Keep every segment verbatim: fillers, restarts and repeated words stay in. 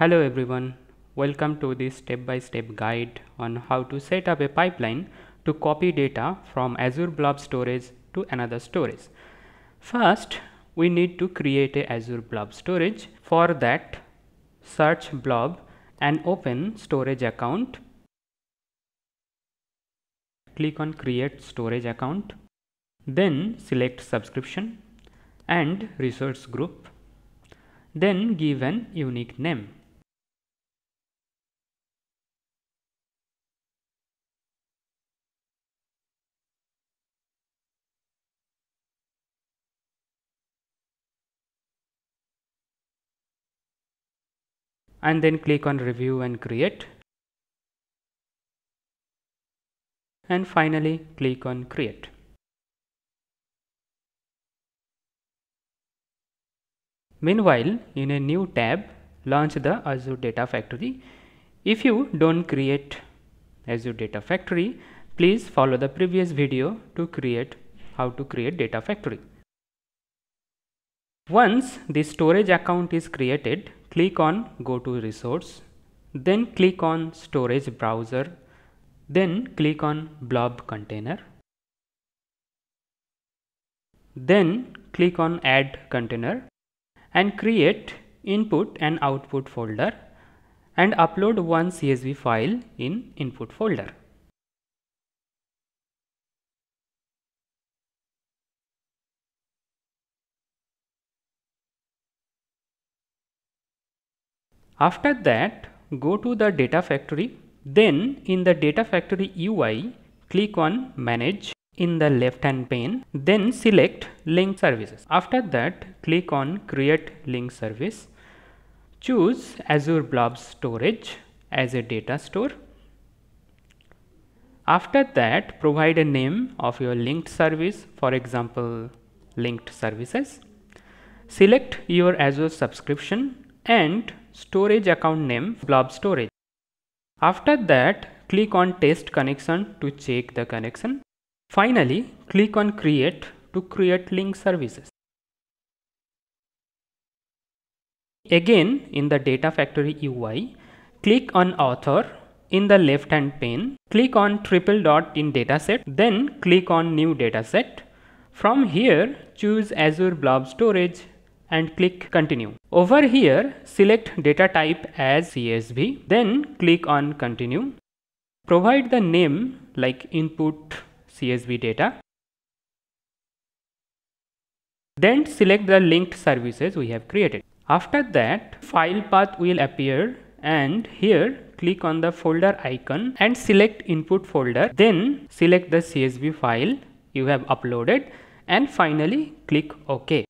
Hello everyone, welcome to this step-by-step guide on how to set up a pipeline to copy data from Azure Blob Storage to another storage. First, we need to create a Azure Blob Storage. For that, search Blob and open Storage Account. Click on Create Storage Account. Then select Subscription and Resource Group. Then give an unique name. And then click on Review and Create. And finally, click on Create. Meanwhile, in a new tab, launch the Azure Data Factory. If you don't create Azure Data Factory, please follow the previous video to create how to create Data Factory. Once the storage account is created, click on Go to Resource, then click on Storage Browser, then click on Blob Container, then click on Add Container and create input and output folder and upload one C S V file in input folder. After that, go to the Data Factory. Then in the Data Factory U I, click on Manage in the left hand pane, then select Link Services. After that, click on Create Link Service. Choose Azure Blob Storage as a data store. After that, provide a name of your linked service, for example, Linked Services. Select your Azure subscription and storage account name Blob Storage. After that, click on Test Connection to check the connection. Finally, click on Create to create link services. Again, in the Data Factory U I, click on Author in the left hand pane, click on triple dot in dataset, then click on New Dataset. From here, choose Azure Blob Storage and click Continue. Over here, select data type as C S V, then click on Continue. Provide the name like input C S V data. Then select the linked services we have created. After that, file path will appear and here click on the folder icon and select input folder. Then select the C S V file you have uploaded and finally click OK.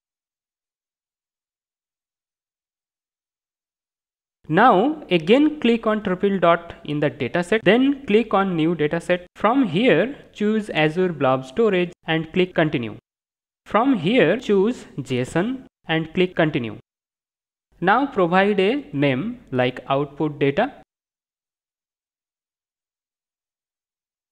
Now again click on triple dot in the dataset, then click on New Dataset. From here, choose Azure Blob Storage and click Continue. From here, choose JSON and click Continue. Now provide a name like output data.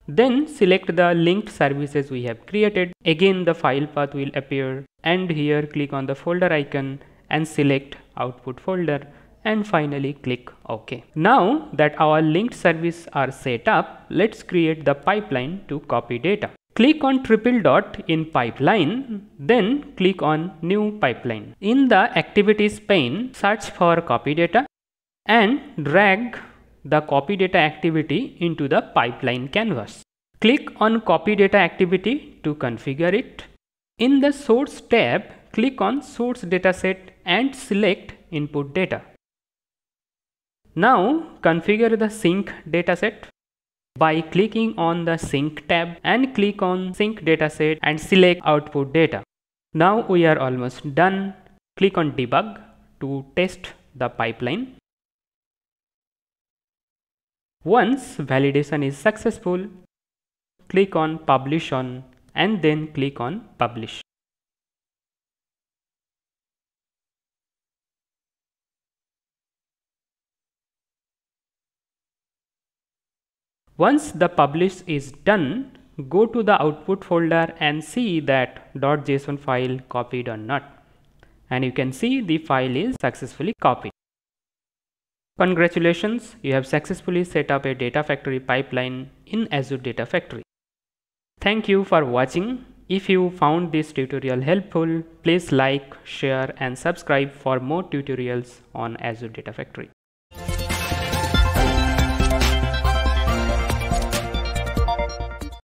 Then select the linked services we have created. Again the file path will appear and here click on the folder icon and select output folder. And finally click OK. Now that our linked services are set up, let's create the pipeline to copy data. Click on triple dot in pipeline, then click on New Pipeline. In the activities pane, search for copy data and drag the copy data activity into the pipeline canvas. Click on copy data activity to configure it. In the source tab, click on source dataset and select input data. Now configure the sync dataset by clicking on the sync tab and click on sync dataset and select output data. Now we are almost done. Click on debug to test the pipeline. Once validation is successful, click on Publish on and then click on Publish. Once the publish is done, go to the output folder and see that .json file copied or not. And you can see the file is successfully copied. Congratulations, you have successfully set up a Data Factory pipeline in Azure Data Factory. Thank you for watching. If you found this tutorial helpful, please like, share and subscribe for more tutorials on Azure Data Factory.